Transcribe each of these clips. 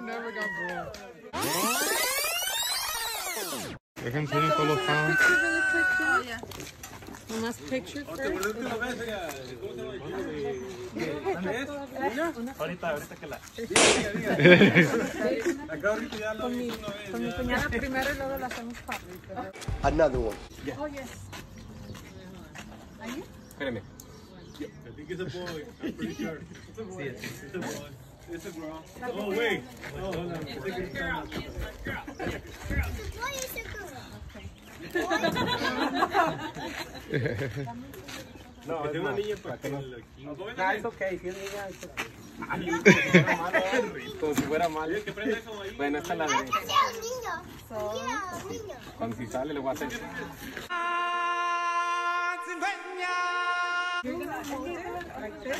I'll never got broke. Here comes Vinny full of fun. Oh, yeah. One last picture first. Another one. Yeah. Oh, yes. Are you? Wait a minute. Yeah. I think it's a boy. I'm pretty sure. It's a boy. It's a boy. It's a girl. Oh, wait. Oh, no. It's a girl. It's a girl. It's a girl. It's a girl. No, it's una niña para que no lo quiten. No, es ok, si es niña, es ok. Como si fuera malo. Bueno, esta es la de... Cuando si sale, le voy a hacer... Like this?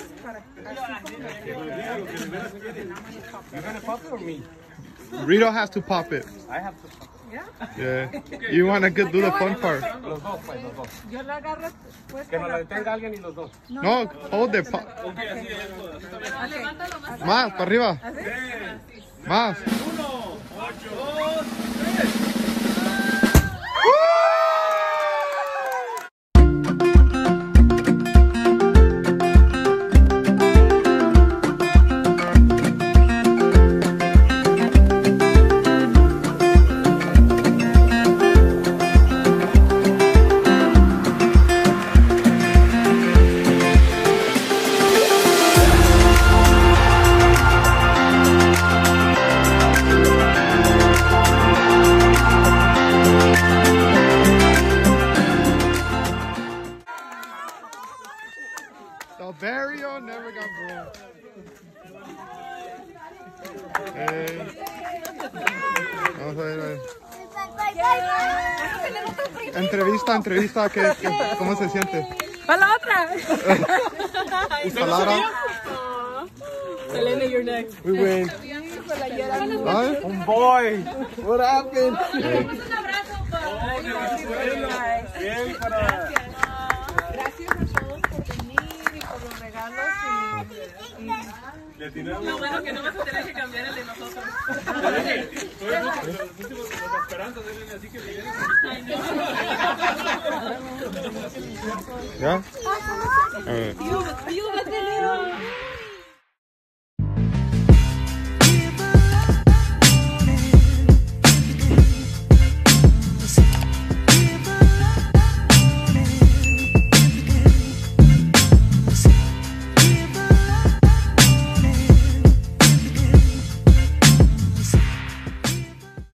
You're gonna pop it or me? Rito has to pop it. I have to pop it. Yeah? Yeah. Okay, you wanna get, do the fun part. Los dos, pues, los dos. Yo la agarro, pues, que nos la detenga alguien y los dos. No, no, hold it. Okay, así es. Más, para arriba. Más. 1, 8, 2, 3. Barrio never got broke. Hey. Vamos a ver. Entrevista, ¿cómo se siente? ¡Para la otra! Selena, you're next. We win. What? Oh boy! What happened? Hey. Lo bueno que no vas a tener que cambiar el de nosotros. ¿Ya?